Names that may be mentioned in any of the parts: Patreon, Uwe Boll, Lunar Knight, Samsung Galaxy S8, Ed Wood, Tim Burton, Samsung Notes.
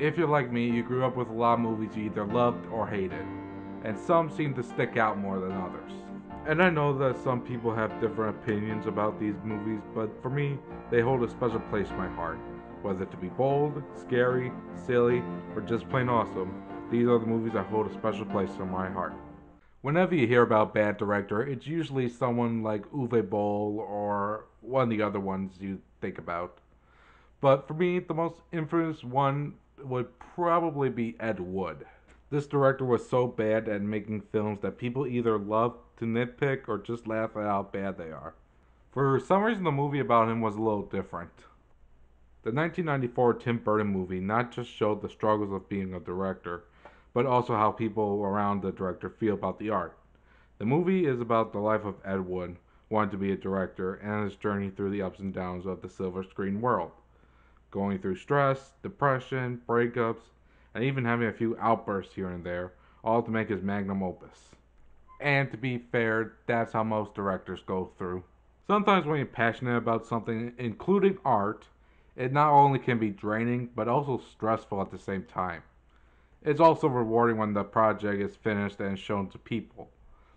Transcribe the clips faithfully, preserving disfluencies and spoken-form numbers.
If you're like me, you grew up with a lot of movies you either loved or hated, and some seem to stick out more than others. And I know that some people have different opinions about these movies, but for me, they hold a special place in my heart. Whether to be bold, scary, silly, or just plain awesome, these are the movies that hold a special place in my heart. Whenever you hear about bad director, it's usually someone like Uwe Boll or one of the other ones you think about. But for me, the most infamous one would probably be Ed Wood. This director was so bad at making films that people either love to nitpick or just laugh at how bad they are. For some reason, the movie about him was a little different. The nineteen ninety-four Tim Burton movie not just showed the struggles of being a director, but also how people around the director feel about the art. The movie is about the life of Ed Wood, wanting to be a director, and his journey through the ups and downs of the silver screen world. Going through stress, depression, breakups, and even having a few outbursts here and there, all to make his magnum opus. And to be fair, that's how most directors go through. Sometimes when you're passionate about something, including art, it not only can be draining, but also stressful at the same time. It's also rewarding when the project is finished and shown to people.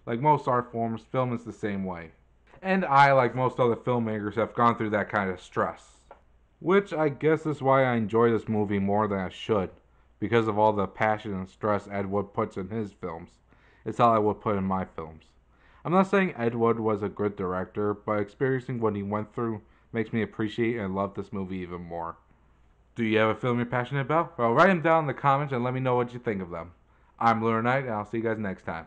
Like most art forms, film is the same way. And I, like most other filmmakers, have gone through that kind of stress. Which I guess is why I enjoy this movie more than I should, because of all the passion and stress Ed Wood puts in his films. It's how I would put in my films. I'm not saying Ed Wood was a good director, but experiencing what he went through makes me appreciate and love this movie even more. Do you have a film you're passionate about? Well, write them down in the comments and let me know what you think of them. I'm Lunar Knight, and I'll see you guys next time.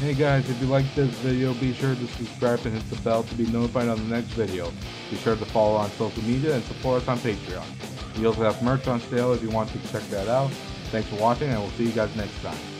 Hey guys, if you liked this video, be sure to subscribe and hit the bell to be notified on the next video. Be sure to follow on social media and support us on Patreon. We also have merch on sale if you want to check that out. Thanks for watching, and we'll see you guys next time.